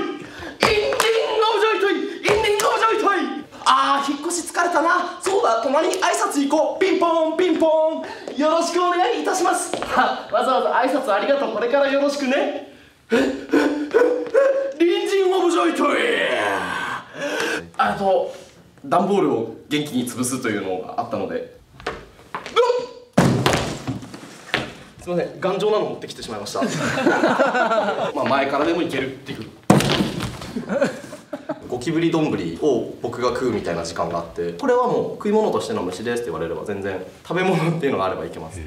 あー、引っ越し疲れたな。そうだ、泊まりに挨拶行こう。ピンポンピンポン、よろしくお願いいたします。あ、わざわざ挨拶ありがとう。これからよろしくね。隣人オブジョイトイ。あと段ボールを元気に潰すというのがあったので、すみません、頑丈なの持ってきてしまいましたまあ前からでもいけるっていうゴキブリ丼を僕が食うみたいな時間があって、これはもう食い物としての虫ですって言われれば全然食べ物っていうのがあればいけます。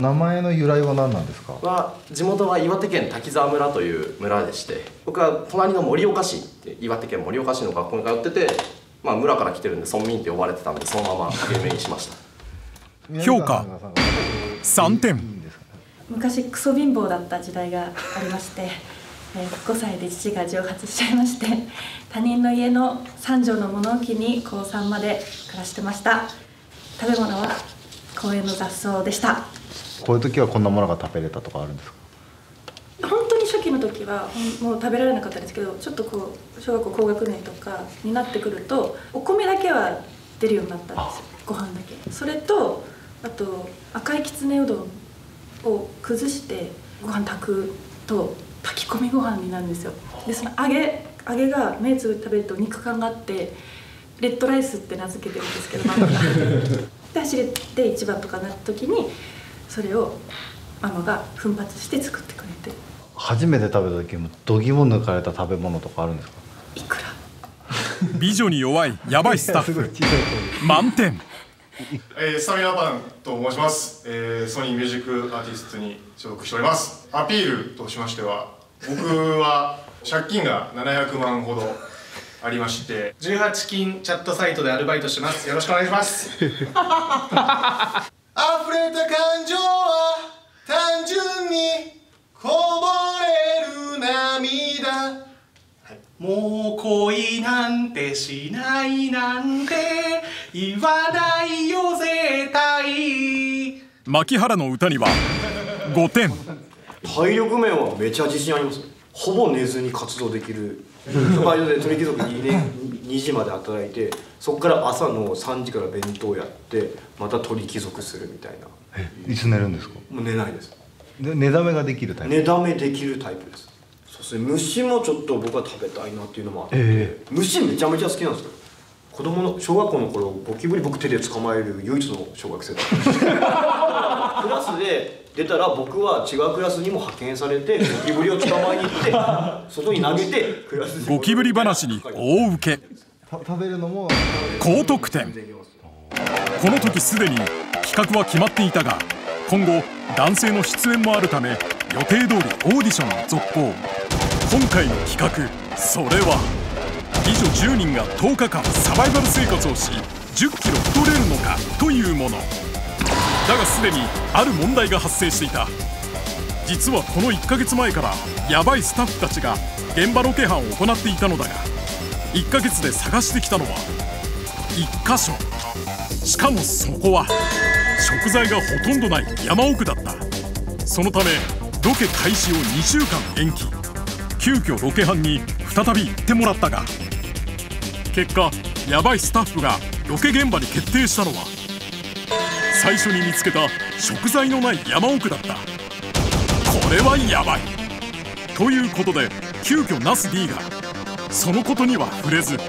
名前の由来は何なんですか？は地元は岩手県滝沢村という村でして、僕は隣の盛岡市って岩手県盛岡市の学校に通ってて、まあ、村から来てるんで村民って呼ばれてたんで、そのまま有名にしました評価さんてん。昔クソ貧乏だった時代がありまして、ごさいで父が蒸発しちゃいまして、他人の家のさんじょうの物置にこうさんまで暮らしてました。食べ物は公園の雑草でした。こういう時はこんなものが食べれたとかあるんですか？本当に初期のの時はもう食べられなかったですけど、ちょっとこう小学校高学年とかになってくるとお米だけは出るようになったんですよ、ご飯だけ。それとあと赤いきつねうどんを崩してご飯炊くと炊き込みご飯になるんですよ。でその揚げ揚げが目つぶって食べると肉感があってレッドライスって名付けてるんですけど、ママがで走って市場とかなった時にそれをママが奮発して作ってくれて。初めて食べた時も度肝抜かれた食べ物とかあるんですか？いくら美女に弱いヤバいスタッフ満点。えー、スタミナパンと申します、えー、ソニーミュージックアーティストに所属しております。アピールとしましては、僕は借金がななひゃくまんほどありまして、じゅうはちきんチャットサイトでアルバイトしてます。よろしくお願いします。溢れた感情は単純にこぼれる涙、はい、もう恋なんてしないなんて言わないよ絶対。牧原の歌にはごてん。体力面はめちゃ自信あります。ほぼ寝ずに活動できる。バイトで鳥貴族にねんにじまで働いて、そこから朝のさんじから弁当やってまた鳥貴族するみたいな。え、いつ寝るんですか？もう寝ないです。で、寝だめができるタイプ。寝だめできるタイプです。そうですね。虫もちょっと僕は食べたいなっていうのもあって、えー、虫めちゃめちゃ好きなんですよ。子供の小学校の頃ゴキブリ僕手で捕まえる唯一の小学生だったんですクラスで出たら僕は違うクラスにも派遣されてゴキブリを捕まえに行って外に投げてクラスでゴキブリ話に大受け。食べるのも高得点。この時すでに企画は決まっていたが、今後男性の出演もあるため予定通りオーディションの続行。今回の企画、それは美女じゅうにんがとおかかんサバイバル生活をしじゅっキロ太れるのかというものだが、すでにある問題が発生していた。実はこのいっかげつまえからヤバいスタッフたちが現場ロケ班を行っていたのだが、いっかげつで探してきたのはいっかしょ。しかもそこは食材がほとんどない山奥だった。そのためロケ開始をにしゅうかん延期。急遽ロケ班に再び行ってもらったが、結果ヤバいスタッフがロケ現場に決定したのは最初に見つけた食材のない山奥だった。これはヤバいということで、急遽ナス D がそのことには触れず、ロ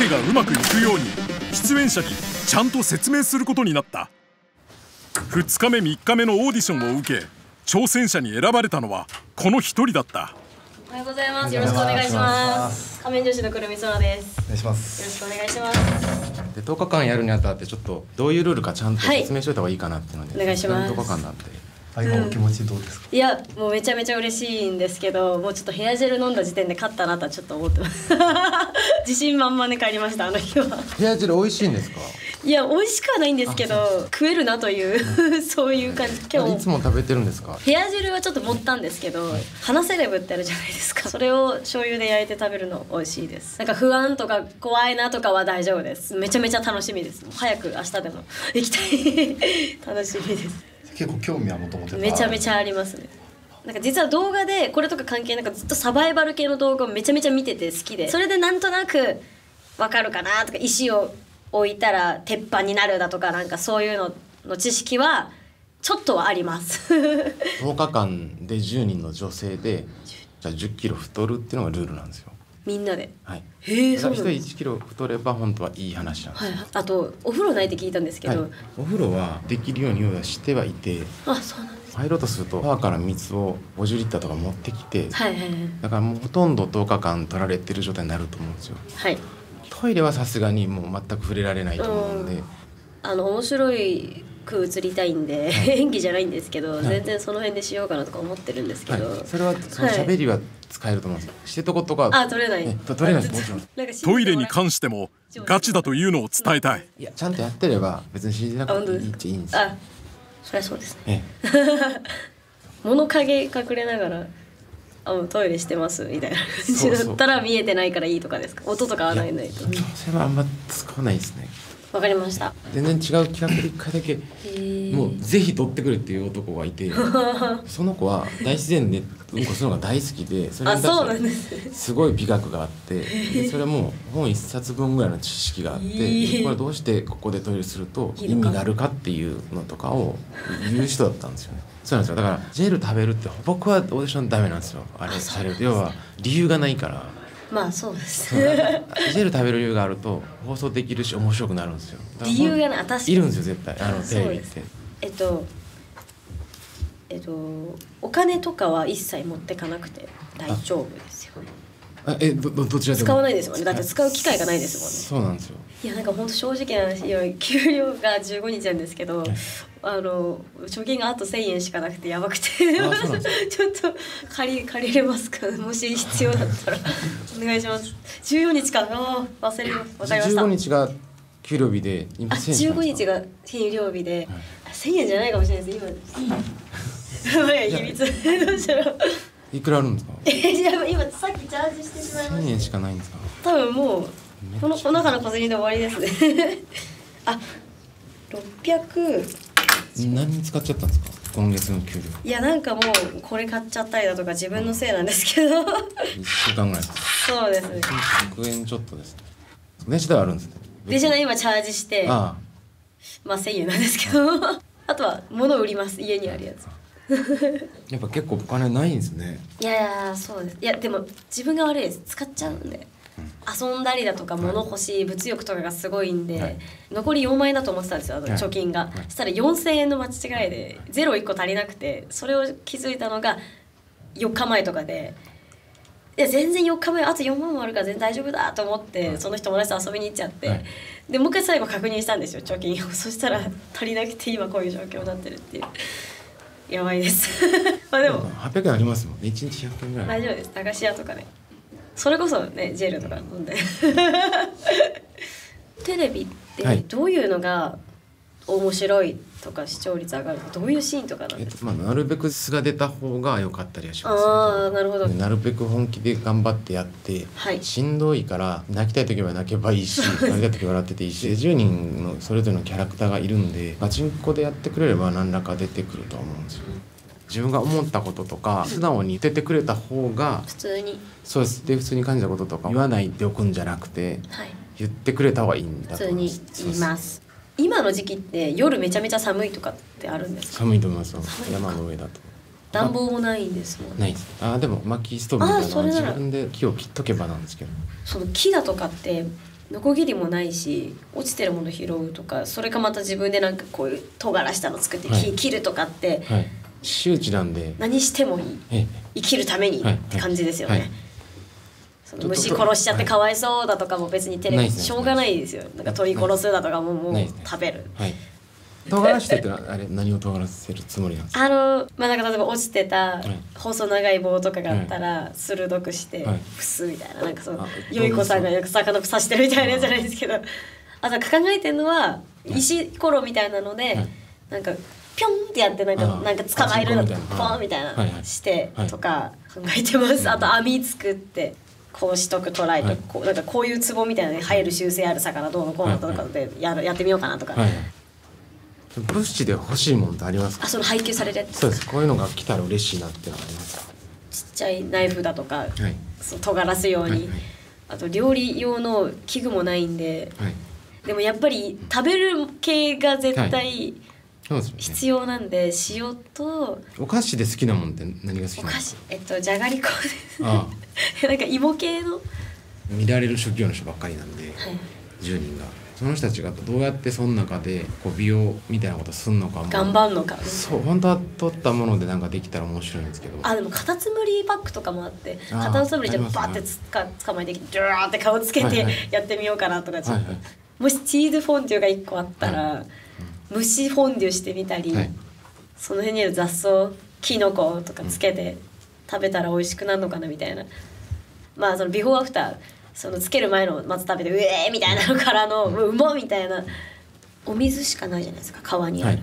ケがうまくいくように出演者にちゃんと説明することになった。ふつかめみっかめのオーディションを受け、挑戦者に選ばれたのはこのひとりだった。おはようございます。よろしくお願いします。仮面女子のくるみそらです。お願いします。よろしくお願いします。で、とおかかんやるにあたって、ちょっとどういうルールかちゃんと説明しておいた方がいいかなってので。お願いします。とおかかんなんて。あ、今お気持ちどうですか？いや、もうめちゃめちゃ嬉しいんですけど、もうちょっとヘアジェル飲んだ時点で勝ったなとはちょっと思ってます。自信満々で帰りました、あの日は。ヘアジェル美味しいんですか？いや、美味しくはないんですけど、食えるなという、そういう感じ。今日いつも食べてるんですか？ヘア汁はちょっと盛ったんですけど、花セレブってあるじゃないですか。それを醤油で焼いて食べるの美味しいです。なんか不安とか怖いなとかは大丈夫です。めちゃめちゃ楽しみです。早く明日でも行きたい。楽しみです。結構興味はもともと。めちゃめちゃありますね。なんか実は動画でこれとか関係なくずっとサバイバル系の動画をめちゃめちゃ見てて好きで、それでなんとなくわかるかなとか、石を置いたら鉄板になるだとか、なんかそういうのの知識はちょっとはありますとおかかんでじゅうにんの女性でじゃあじゅっキロ太るっていうのがルールなんですよ、みんなで。はい、へえ、そうなんです。ひとりいちキロ太れば本当はいい話なんです、はい、あとお風呂ないって聞いたんですけど、はい、お風呂はできるようにはしてはいて、あ、そうなんです。入ろうとすると川から水をごじゅうリッターとか持ってきて、はいはいはい、だからもうほとんどとおかかん取られてる状態になると思うんですよ。はい、トイレはさすがにもう全く触れられないと思うんで、うん、あの面白いく映りたいんで、はい、演技じゃないんですけど、はい、全然その辺でしようかなとか思ってるんですけど、はい、それはその喋りは使えると思うんですよ。してとことか、あ、取れない、ね、取れないですもちろん。トイレに関してもガチだというのを伝えたい。いや、ちゃんとやってれば別に信じなくていいっちゃいいんですよ。あ、そりゃそうですね。物陰隠れながらあのトイレしてますみたいな感じだったら見えてないからいいとかですか？音とかはないないと。それはあんま使わないですね。わかりました。全然違う企画で一回だけもうぜひ撮ってくれっていう男がいて、その子は大自然でうんこするのが大好きで、それに対してすごい美学があって、それはもう本一冊分ぐらいの知識があって、これどうしてここでトイレすると意味があるかっていうのとかを言う人だったんですよね。そうなんですよ。だからジェル食べるって僕はオーディションダメなんですよ。あれされる要は理由がないから。まあそうです。ジェル食べる理由があると放送できるし面白くなるんですよ。理由がな、確かにいるんですよ絶対、あのテレビって。えっとえっとお金とかは一切持ってかなくて大丈夫ですよ。あえどどちらでも使わないですもんね。だって使う機会がないですもんね。そうなんですよ。いやなんか本当正直な話、いや給料がじゅうごにちなんですけど、あの貯金があとせんえんしかなくてやばくてちょっと借り借りれますか、もし必要だったらお願いします。じゅうよっかかあ忘れますわかりました。じゅうごにちが給料日で今じゅうごにちが給料日で、はい、せんえんじゃないかもしれないです今秘密どうしよういくらあるんですか？今さっきチャージしてしまいました。せんえんしかないんですか？多分もうこのお腹の小銭で終わりですねあ、ろっぴゃく。何に使っちゃったんですか今月の給料？いやなんかもうこれ買っちゃったりだとか自分のせいなんですけどいっしゅうかんぐらいです。そうですね。ひゃくえんちょっとですね。電車代はあるんですね。電車代今チャージして、ああまあせんえんなんですけどあとは物を売ります、家にあるやつやっぱ結構お金ないんですね。いやいやそうです。いやでも自分が悪いです、使っちゃうんで、うん、遊んだりだとか物欲しい、はい、物欲とかがすごいんで、はい、残りよんまんえんだと思ってたんですよ、あの貯金が、はいはい、したらよんせんえんの間違いでゼロいっこ足りなくて、それを気づいたのがよっかまえとかで、いや全然よっかまえあとよんまんもあるから全然大丈夫だと思って、はい、その人友達と遊びに行っちゃって、はい、でもう一回最後確認したんですよ貯金を。そしたら足りなくて今こういう状況になってるっていう。やばいですまあでもはっぴゃくえんありますもんね。いちにちひゃくえんぐらい大丈夫です。駄菓子屋とかね、それこそねジェルとか飲んでテレビってどういうのが面白いとか視聴率上がるとかどういうシーンとかなんですか？えっとまあ、なるべく素が出た方が良かったりはしますね。ああなるほど。なるべく本気で頑張ってやって、はい、しんどいから泣きたい時は泣けばいいし笑いたい時は笑ってていいしじゅうにんのそれぞれのキャラクターがいるんでガチンコでやってくれれば何らか出てくると思うんですよ。自分が思ったこととか素直に言っててくれた方が普通にそうですで普通に感じたこととか言わないでおくんじゃなくて、はい、言ってくれた方がいいんだと思います。普通に言います。今の時期って夜めちゃめちゃ寒いとかってあるんですか？寒いと思いますよ。山の上だと暖房もないんですもんね。ないです。あでも薪ストーブみたいなの自分で木を切っとけばなんですけど、その木だとかってノコギリもないし落ちてるもの拾うとか、それかまた自分でなんかこういう尖らしたの作って、はい、切るとかって、はい周知なんで何してもいい生きるためにって感じですよね。その虫殺しちゃってかわいそうだとかも別にテレビしょうがないですよ。なんか鳥殺すだとかももう食べる。唐辛子ってあれ何を唐辛子せるつもりなんですか？あのまあなんか例えば落ちてた細長い棒とかがあったら鋭くしてプスみたいな、なんかそのよい子さんがよく魚刺してるみたいなやつじゃないですけど、あと考えてるのは石ころみたいなのでなんか。ピョンってやってなんかなんか捕まえるのとポンみたいなしてとか考えてます。あと網作ってこうしとくトライとこうなんかこういう壺みたいなね入る習性ある魚どうのこうのとかでやるやってみようかなとか。物資で欲しいものってありますか？あその配給されて。そうです。こういうのが来たら嬉しいなってのありますか？ちっちゃいナイフだとか、そう尖らすように。あと料理用の器具もないんで。でもやっぱり食べる系が絶対。ね、必要なんで塩とお菓子で好きなもんって何が好きなの？お菓子えっとじゃがりこです。ああなんか芋系の見られる職業の人ばっかりなんで、はい、じゅうにんがその人たちがどうやってその中でこう美容みたいなことすんのかも頑張るのかそう本当は取ったものでなんかできたら面白いんですけど、あでもカタツムリパックとかもあってカタツムリじゃバーってつか、捕まえてきてジューって顔つけてやってみようかなとかちょっと、はいはい、もしチーズフォンデュがいっこあったら。はい虫フォンデュしてみたり、はい、その辺にある雑草キノコとかつけて食べたら美味しくなるのかなみたいな、まあそのビフォーアフターそのつける前のまず食べてうえーみたいなのからのうまみたいな。お水しかないじゃないですか川にある、はい、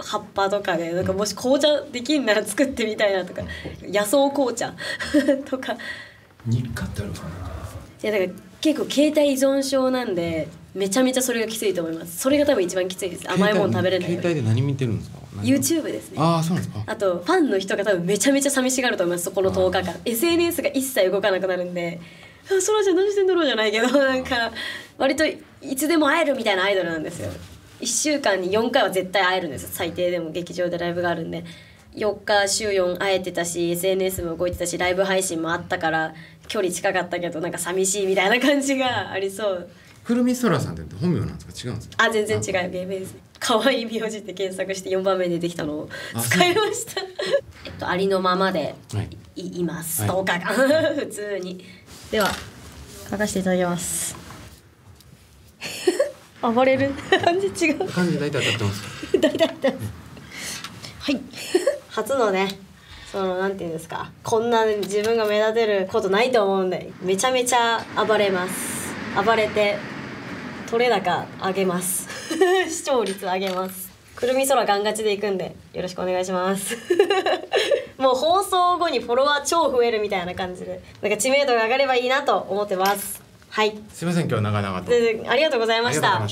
葉っぱとかでなんかもし紅茶できんなら作ってみたいなとか野草紅茶とか。日課ってあるかな。いやだから結構携帯依存症なんでめちゃめちゃそれがきついと思います。それが多分一番きついです。甘いもの食べれない。携帯で何見てるんですか？ YouTube ですね。あ、そうなんですか。あとファンの人が多分めちゃめちゃ寂しがると思います。そこのとおかかん エスエヌエス が一切動かなくなるんで、そらちゃん何してんだろうじゃないけど、なんか割といつでも会えるみたいなアイドルなんですよ。いっしゅうかんによんかいは絶対会えるんです。最低でも劇場でライブがあるんでよっかしゅうよん会えてたし エスエヌエス も動いてたしライブ配信もあったから距離近かったけど、なんか寂しいみたいな感じがありそう。くるみそらさんって本名なんですか？違うんですか？あ、全然違う芸名ですね。可愛い名字って検索してよんばんめに出てきたのを使いましたえっとありのままで い,、はい、いますとおかかん、はい、普通に。では書かせていただきます。暴れる感じ違う感じ大体当たってます大体当たってますはい初のね、そのなんていうんですか、こんな自分が目立てることないと思うんでめちゃめちゃ暴れます。暴れて取れ高上げます視聴率上げます。くるみそらガンガチでいくんでよろしくお願いしますもう放送後にフォロワー超増えるみたいな感じで、なんか知名度が上がればいいなと思ってます。はい。すみません今日長々と。ありがとうございました。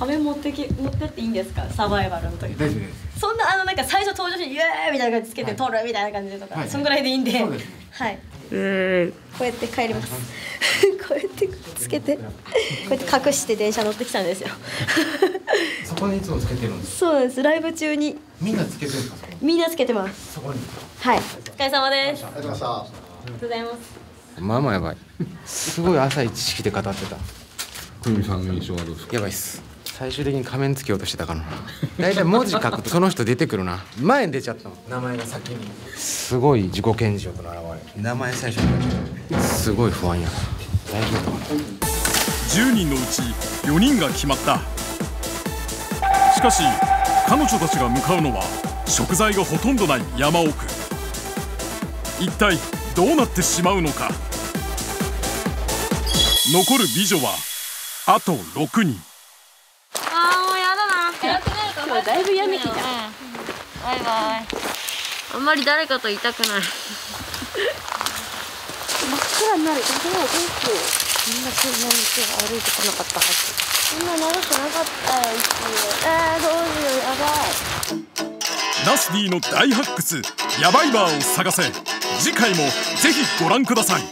仮面持ってき持ってっていいんですか？サバイバルの時。大丈夫です。そんなあのなんか最初登場してイエーイみたいな感じつけて撮るみたいな感じとか、はい、そんぐらいでいいんで。そうですね、はい。うん。こうやって帰ります。こうやってつけて、こうやって隠して電車乗ってきたんですよ。そこにいつもつけてるんです。そうです。ライブ中に。みんなつけてるんですか？みんなつけてます。そこに。はい。お疲れ様です。ありがとうございました。ありがとうございます。まあまあやばい。すごい浅い知識で語ってた。くるみさんの印象はどうですか？やばいっす。最終的に仮面つけようとしてたからな。大体文字書くとその人出てくるな。前に出ちゃったの。名前が先に。すごい自己顕示欲の表れ。名前最初に。すごい不安やな。大丈夫かな。じゅうにんのうちよにんが決まった。しかし彼女たちが向かうのは食材がほとんどない山奥。一体どうなってしまうのか。残る美女はあとろくにん。ああもうやだな。今日だいぶ闇気だ。バイバイ。あんまり誰かといたくない。真っ暗になる。でも結構みんなそんなに歩いてこなかったはず。みんな長くなかったよ。ああどうしようやばい。ナス D の大発掘ヤバいバーを探せ。次回もぜひご覧ください